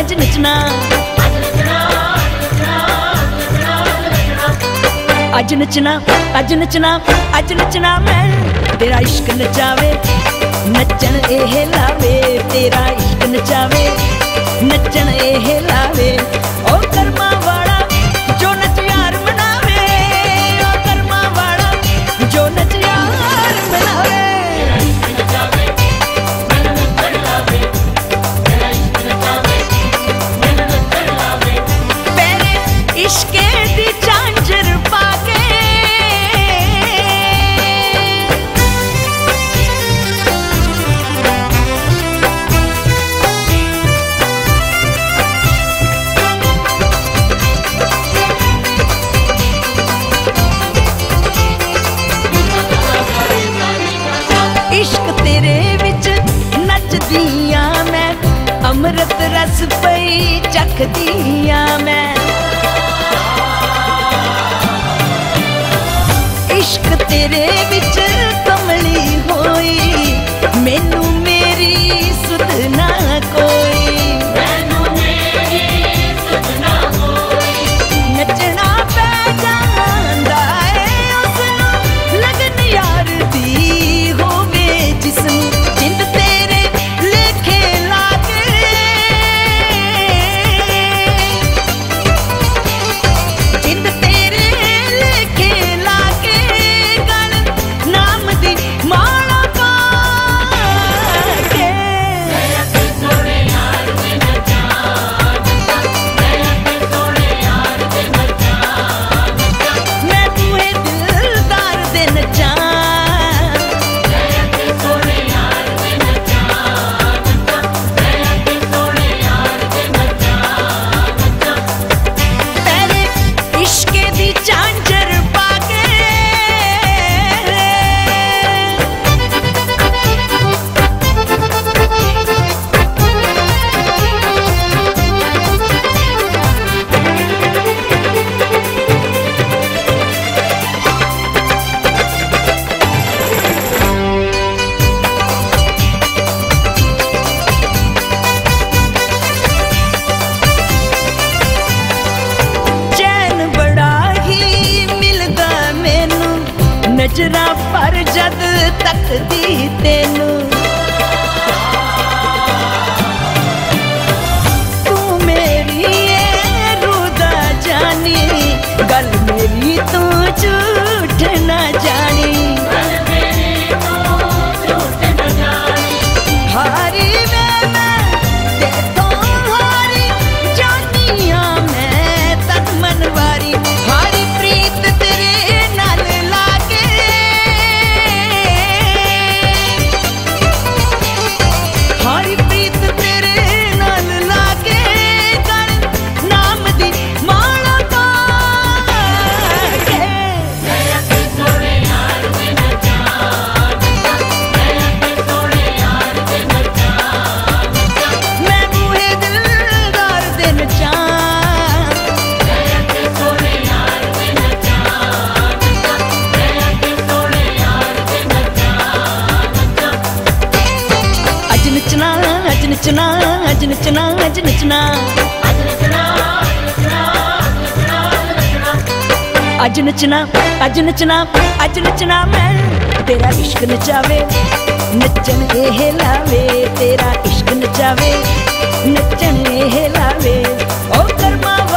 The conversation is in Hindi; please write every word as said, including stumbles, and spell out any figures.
आज नचना, आज नचना, आज नचना, आज नचना मैं। तेरा इश्क नचावे नचन एह लावे, तेरा इश्क नचावे नचन एह लावे। ओ कर्मा वाला जो नच यार मनावे, ओ कर्मा वाला जो नच यार मनावे। तेरा इश्क नचावे मन नचन लावे, तेरा इश्क नचावे मन नचन लावे। तेरे इश्क दी झांझर पाके अमृत रस पई चख दिया मैं। इश्क तेरे विच कमली होई, मैनू मेरी सुध ना कोई, मैनू मेरी सुध ना कोई। नचना पै जांदा है उसनू लगन यार दी होवे जिसनू। जिंद तेरे लेखे नजरा पर जद तक दी तेनू, तू मेरी ए रूदा जानी, गल मेरी तू झूठ ना जानी, गल मेरी तू झूठ ना जानी। हारी मैं मैं ते तो हारी जानिया मैं तद मनवारी। हारी प्रीत तेरे नाल लागे, हारी प्रीत तेरे नाल लागे, गल नाम दी माला पाके। मैं बूहे दिलदार दे नचा, आज नचना, आज नचना, आज नचना, आज नचना, आज नचना, आज नचना, आज नचना मैं। तेरा इश्क नचावे नचन एह लावे, तेरा इश्क नचावे नचन एह लावे। ओ कर्मा